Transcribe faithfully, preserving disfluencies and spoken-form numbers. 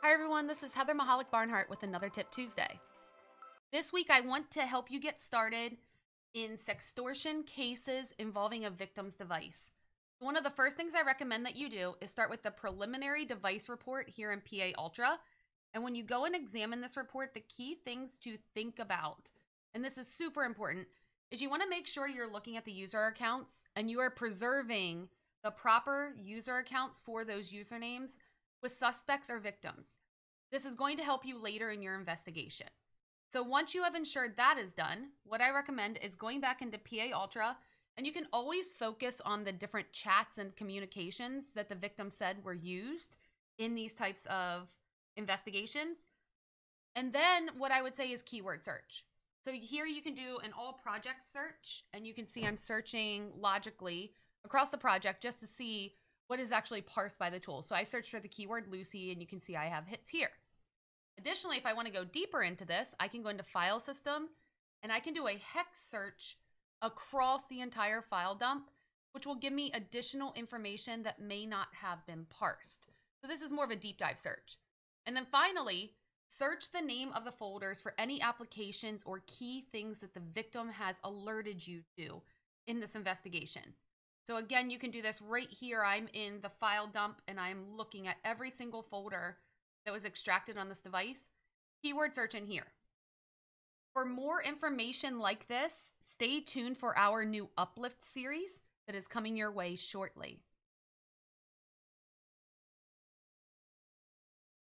Hi everyone, this is Heather Mahalik-Barnhart with another Tip Tuesday. This week I want to help you get started in sextortion cases involving a victim's device. One of the first things I recommend that you do is start with the preliminary device report here in P A Ultra. And when you go and examine this report, the key things to think about, and this is super important, is you want to make sure you're looking at the user accounts and you are preserving the proper user accounts for those usernames with suspects or victims. This is going to help you later in your investigation. So once you have ensured that is done, what I recommend is going back into P A Ultra, and you can always focus on the different chats and communications that the victim said were used in these types of investigations. And then what I would say is keyword search. So here you can do an all project search, and you can see I'm searching logically across the project just to see what is actually parsed by the tool. So I searched for the keyword Lucy, and you can see I have hits here. Additionally, if I want to go deeper into this, I can go into file system, and I can do a hex search across the entire file dump, which will give me additional information that may not have been parsed. So this is more of a deep dive search. And then finally, search the name of the folders for any applications or key things that the victim has alerted you to in this investigation. So again, you can do this right here. I'm in the file dump and I'm looking at every single folder that was extracted on this device. Keyword search in here. For more information like this, stay tuned for our new Uplift series that is coming your way shortly.